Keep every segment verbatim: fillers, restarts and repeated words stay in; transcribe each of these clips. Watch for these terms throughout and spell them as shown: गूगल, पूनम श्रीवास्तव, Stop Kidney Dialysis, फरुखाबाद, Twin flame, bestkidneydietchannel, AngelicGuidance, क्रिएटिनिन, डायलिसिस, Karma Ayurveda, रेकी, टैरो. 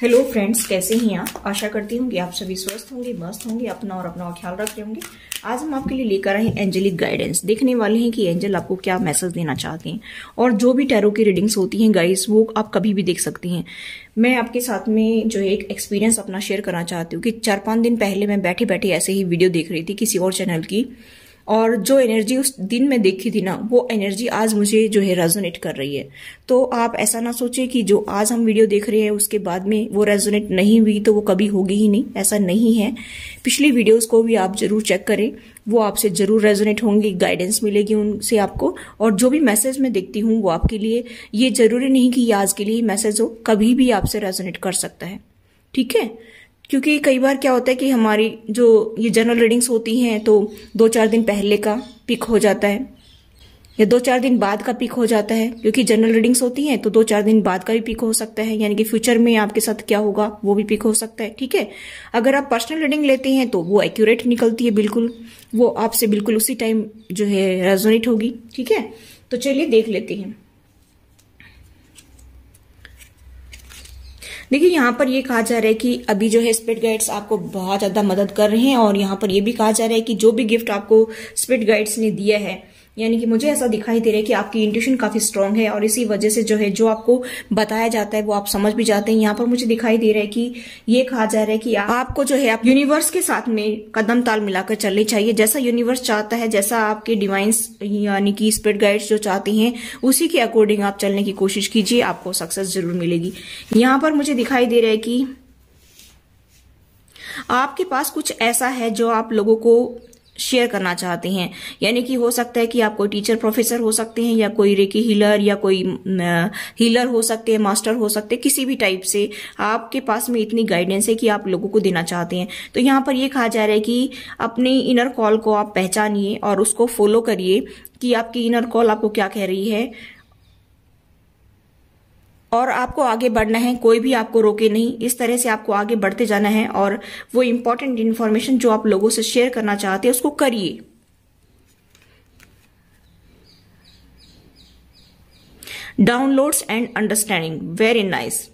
Hello friends, कैसे हैं आप? आशा करती हूँ कि आप सभी स्वस्थ होंगे, मस्त होंगे, अपना और अपना ख्याल रख रहे होंगे। आज हम आपके लिए लेकर आए हैं एंजेलिक गाइडेंस। देखने वाले हैं कि एंजल आपको क्या मैसेज देना चाहते हैं। और जो भी टैरो की रीडिंग्स होती हैं गाइस, वो आप कभी भी देख सकती हैं। मैं आपके साथ में जो है एक एक्सपीरियंस अपना शेयर करना चाहती हूँ कि चार पाँच दिन पहले मैं बैठे बैठे ऐसे ही वीडियो देख रही थी किसी और चैनल की, और जो एनर्जी उस दिन में देखी थी ना, वो एनर्जी आज मुझे जो है रेजोनेट कर रही है। तो आप ऐसा ना सोचे कि जो आज हम वीडियो देख रहे हैं उसके बाद में वो रेजोनेट नहीं हुई तो वो कभी होगी ही नहीं, ऐसा नहीं है। पिछली वीडियोस को भी आप जरूर चेक करें, वो आपसे जरूर रेजोनेट होंगी, गाइडेंस मिलेगी उनसे आपको। और जो भी मैसेज मैं देखती हूँ वो आपके लिए, ये जरूरी नहीं कि ये आज के लिए मैसेज हो, कभी भी आपसे रेजोनेट कर सकता है, ठीक है। क्योंकि कई बार क्या होता है कि हमारी जो ये जनरल रीडिंग्स होती हैं तो दो चार दिन पहले का पिक हो जाता है या दो चार दिन बाद का पिक हो जाता है। क्योंकि जनरल रीडिंग्स होती हैं तो दो चार दिन बाद का भी पिक हो सकता है, यानी कि फ्यूचर में आपके साथ क्या होगा वो भी पिक हो सकता है, ठीक है। अगर आप पर्सनल रीडिंग लेते हैं तो वो एक्यूरेट निकलती है, बिल्कुल वो आपसे बिल्कुल उसी टाइम जो है रेजोनेट होगी, ठीक है। तो चलिए देख लेते हैं। देखिए यहाँ पर ये कहा जा रहा है कि अभी जो है स्पिरिट गाइड्स आपको बहुत ज्यादा मदद कर रहे हैं। और यहाँ पर ये भी कहा जा रहा है कि जो भी गिफ्ट आपको स्पिरिट गाइड्स ने दिया है, यानी कि मुझे ऐसा दिखाई दे रहा है कि आपकी इंट्यूशन काफी स्ट्रांग है और इसी वजह से जो है जो आपको बताया जाता है वो आप समझ भी जाते हैं। यहाँ पर मुझे दिखाई दे रहा है कि ये कहा जा रहा है कि आपको जो है आप यूनिवर्स के साथ में कदम ताल मिलाकर चलने चाहिए। जैसा यूनिवर्स चाहता है, जैसा आपके डिवाइंस यानी कि स्पिरिट गाइड्स जो चाहते हैं, उसी के अकॉर्डिंग आप चलने की कोशिश कीजिए, आपको सक्सेस जरूर मिलेगी। यहाँ पर मुझे दिखाई दे रहा है कि आपके पास कुछ ऐसा है जो आप लोगों को शेयर करना चाहते हैं, यानी कि हो सकता है कि आप कोई टीचर प्रोफेसर हो सकते हैं या कोई रेकी हीलर या कोई हीलर हो सकते हैं, मास्टर हो सकते हैं, किसी भी टाइप से आपके पास में इतनी गाइडेंस है कि आप लोगों को देना चाहते हैं। तो यहाँ पर ये कहा जा रहा है कि अपने इनर कॉल को आप पहचानिए और उसको फॉलो करिए कि आपकी इनर कॉल आपको क्या कह रही है और आपको आगे बढ़ना है, कोई भी आपको रोके नहीं। इस तरह से आपको आगे बढ़ते जाना है और वो इम्पोर्टेंट इन्फॉर्मेशन जो आप लोगों से शेयर करना चाहते हैं उसको करिए। Downloads and understanding, very nice.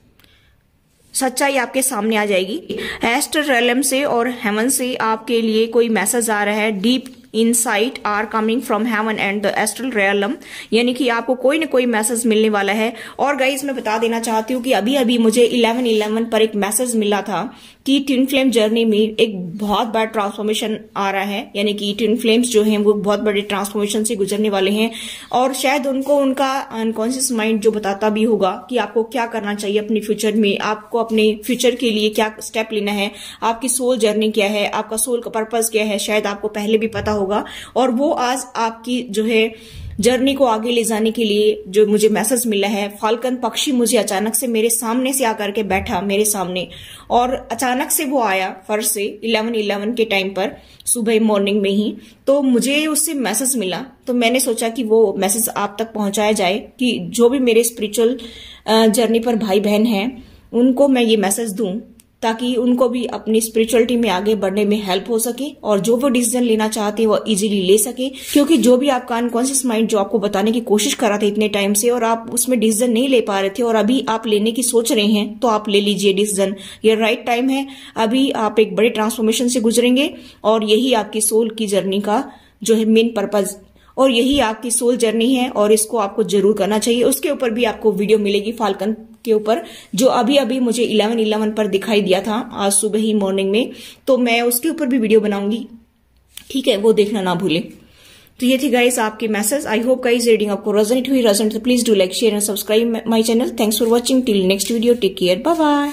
सच्चाई आपके सामने आ जाएगी। एस्टर रैलम से और हेवन से आपके लिए कोई मैसेज आ रहा है। Deep insight are coming from heaven and the astral realm, यानी कि आपको कोई ना कोई मैसेज मिलने वाला है। और गाइस मैं बता देना चाहती हूँ कि अभी अभी मुझे इलेवन इलेवन पर एक मैसेज मिला था कि ट्विन फ्लेम जर्नी में एक बहुत बड़ा ट्रांसफॉर्मेशन आ रहा है, यानी कि ट्विन फ्लेम्स जो हैं वो बहुत बड़े ट्रांसफॉर्मेशन से गुजरने वाले हैं। और शायद उनको उनका अनकॉन्शियस माइंड जो बताता भी होगा कि आपको क्या करना चाहिए अपने फ्यूचर में, आपको अपने फ्यूचर के लिए क्या स्टेप लेना है, आपकी सोल जर्नी क्या है, आपका सोल का पर्पज क्या है, शायद आपको पहले भी पता होगा। और वो आज आपकी जो है जर्नी को आगे ले जाने के लिए जो मुझे मैसेज मिला है, फाल्कन पक्षी मुझे अचानक से मेरे सामने से आकर के बैठा मेरे सामने, और अचानक से वो आया फर्श से इलेवन इलेवन के टाइम पर सुबह मॉर्निंग में ही। तो मुझे उससे मैसेज मिला तो मैंने सोचा कि वो मैसेज आप तक पहुंचाया जाए कि जो भी मेरे स्पिरिचुअल जर्नी पर भाई बहन हैं उनको मैं ये मैसेज दूं ताकि उनको भी अपनी स्पिरिचुअलिटी में आगे बढ़ने में हेल्प हो सके और जो वो डिसीजन लेना चाहते हैं वो इजीली ले सके। क्योंकि जो भी आपका अनकॉन्शियस माइंड जो आपको बताने की कोशिश कर रहा था इतने टाइम से और आप उसमें डिसीजन नहीं ले पा रहे थे और अभी आप लेने की सोच रहे हैं, तो आप ले लीजिए डिसीजन, ये राइट टाइम है। अभी आप एक बड़े ट्रांसफॉर्मेशन से गुजरेंगे और यही आपकी सोल की जर्नी का जो है मेन पर्पज और यही आपकी सोल जर्नी है और इसको आपको जरूर करना चाहिए। उसके ऊपर भी आपको वीडियो मिलेगी फाल्कन के ऊपर, जो अभी अभी मुझे इलेवन इलेवन पर दिखाई दिया था आज सुबह ही मॉर्निंग में, तो मैं उसके ऊपर भी वीडियो बनाऊंगी, ठीक है, वो देखना ना भूलें। तो ये थी गाइस आपके message. I hope guys reading आपको रेजोनेट हुई। रेजोनेट तो please do like share and subscribe my channel. Thanks for watching, till next video, take care, bye bye.